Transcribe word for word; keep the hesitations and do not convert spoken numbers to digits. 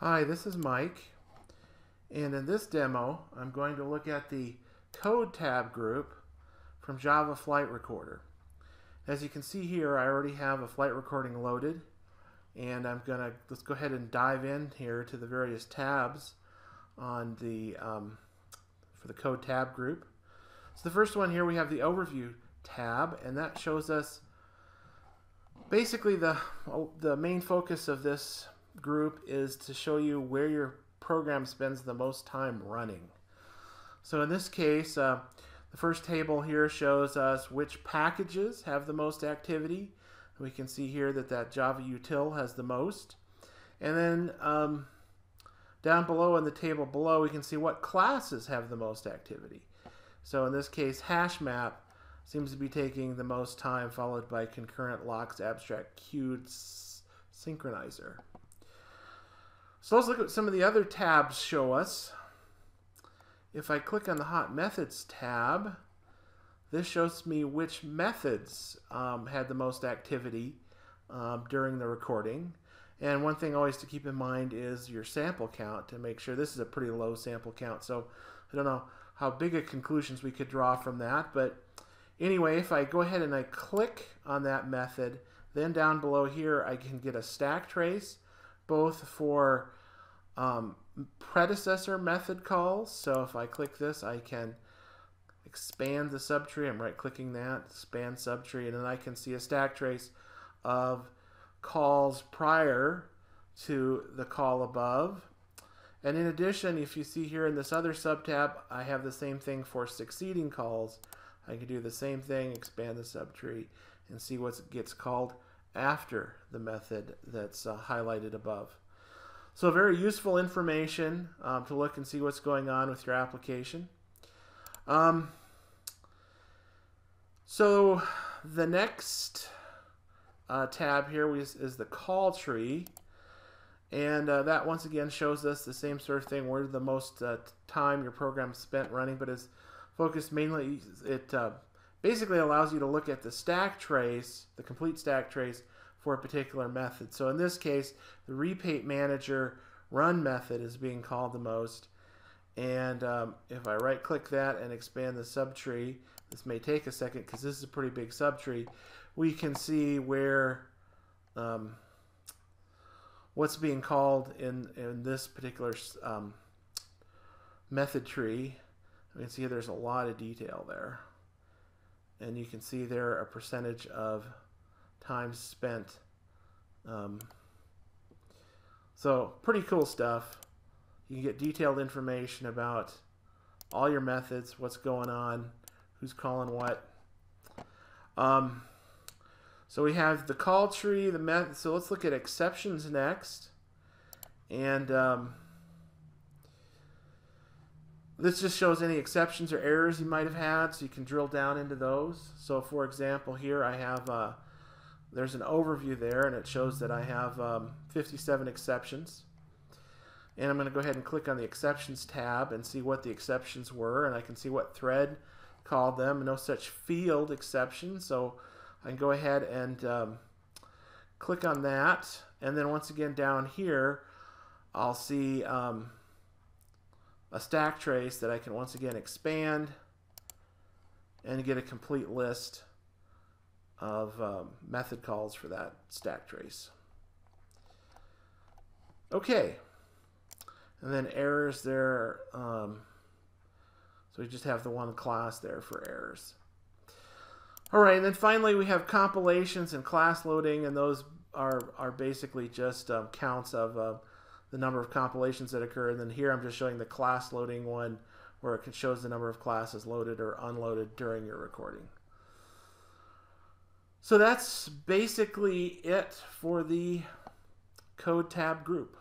Hi, this is Mike, and in this demo I'm going to look at the Code tab group from Java Flight Recorder. As you can see here, I already have a flight recording loaded, and I'm going to let's go ahead and dive in here to the various tabs on the um, for the Code tab group. So the first one here, we have the Overview tab, and that shows us basically the the main focus of this group is to show you where your program spends the most time running. So in this case, uh, the first table here shows us which packages have the most activity. We can see here that that Java util has the most. And then um, down below in the table below, we can see what classes have the most activity. So in this case, HashMap seems to be taking the most time, followed by ConcurrentLocksAbstractQueueSynchronizer. So let's look at some of the other tabs show us. If I click on the Hot Methods tab, this shows me which methods um, had the most activity um, during the recording. And one thing always to keep in mind is your sample count, to make sure this is a pretty low sample count. So I don't know how big of conclusions we could draw from that. But anyway, if I go ahead and I click on that method, then down below here I can get a stack trace, both for um, predecessor method calls. So if I click this, I can expand the subtree. I'm right clicking that, expand subtree, and then I can see a stack trace of calls prior to the call above. And in addition, if you see here in this other sub tab, I have the same thing for succeeding calls. I can do the same thing, expand the subtree, and see what gets called after the method that's uh, highlighted above. So very useful information um, to look and see what's going on with your application. Um, so the next uh, tab here is, is the call tree, and uh, that once again shows us the same sort of thing, where the most uh, time your program spent running, but is focused mainly, it uh, basically allows you to look at the stack trace, the complete stack trace for a particular method. So in this case, the repaint manager run method is being called the most. And um, if I right click that and expand the subtree, this may take a second because this is a pretty big subtree, we can see where um, what's being called in, in this particular um, method tree. We can see there's a lot of detail there. And you can see there a percentage of time spent. Um, so pretty cool stuff. You can get detailed information about all your methods, what's going on, who's calling what. Um, so we have the call tree, the method. So let's look at exceptions next. And um, this just shows any exceptions or errors you might have had, so you can drill down into those. So for example, here I have, uh, there's an overview there, and it shows that I have um, fifty-seven exceptions. And I'm going to go ahead and click on the exceptions tab and see what the exceptions were, and I can see what thread called them. No such field exception, so I can go ahead and um, click on that. And then once again down here, I'll see um, a stack trace that I can once again expand and get a complete list of um, method calls for that stack trace. Okay, and then errors there, um, so we just have the one class there for errors. All right, and then finally we have compilations and class loading, and those are, are basically just um, counts of uh, the number of compilations that occur. And then here I'm just showing the class loading one, where it shows the number of classes loaded or unloaded during your recording. So that's basically it for the Code tab group.